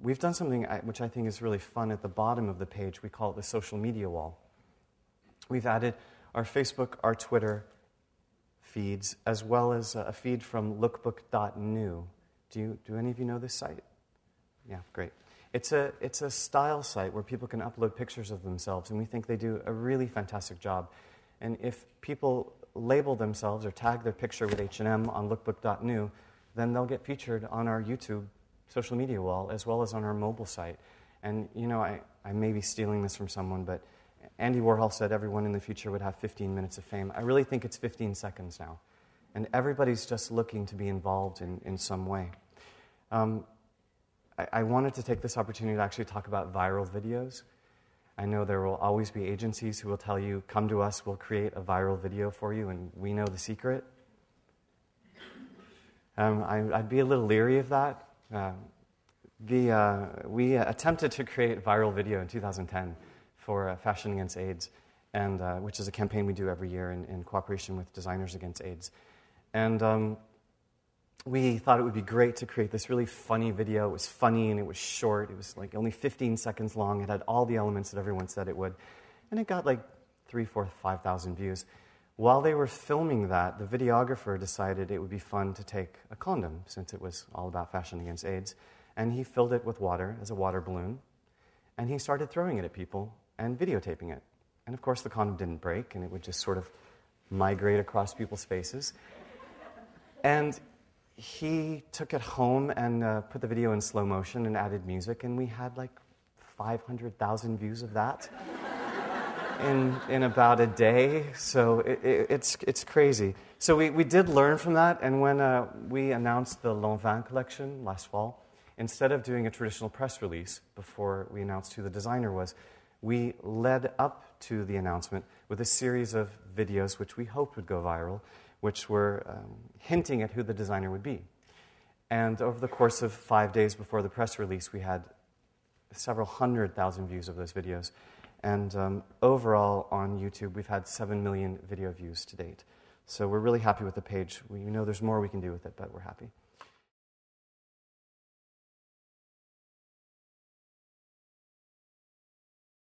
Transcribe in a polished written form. We've done something which I think is really fun at the bottom of the page. We call it the social media wall. We've added our Facebook, our Twitter feeds, as well as a feed from lookbook.new. Do any of you know this site? Yeah, great. It's a style site where people can upload pictures of themselves, and we think they do a really fantastic job. And if people label themselves or tag their picture with H&M on lookbook.new, then they'll get featured on our YouTube social media wall, as well as on our mobile site. And, you know, I may be stealing this from someone, but Andy Warhol said everyone in the future would have 15 minutes of fame. I really think it's 15 seconds now. And everybody's just looking to be involved in some way. I wanted to take this opportunity to actually talk about viral videos. I know there will always be agencies who will tell you, come to us, we'll create a viral video for you, and we know the secret. I'd be a little leery of that. We attempted to create viral video in 2010 for Fashion Against AIDS, and which is a campaign we do every year in cooperation with Designers Against AIDS. And we thought it would be great to create this really funny video. It was funny and it was short. It was like only 15 seconds long. It had all the elements that everyone said it would. And it got like 3,000, 4,000, 5,000 views. While they were filming that, the videographer decided it would be fun to take a condom, since it was all about Fashion Against AIDS, and he filled it with water as a water balloon, and he started throwing it at people and videotaping it. And of course, the condom didn't break, and it would just sort of migrate across people's faces. And he took it home and put the video in slow motion and added music, and we had like 500,000 views of that. In about a day, so it's crazy. So we did learn from that, and when we announced the Lanvin collection last fall, instead of doing a traditional press release before we announced who the designer was, we led up to the announcement with a series of videos which we hoped would go viral, which were hinting at who the designer would be. And over the course of 5 days before the press release, we had several 100,000 views of those videos. And overall on YouTube, we've had 7 million video views to date. So we're really happy with the page. We know there's more we can do with it, but we're happy.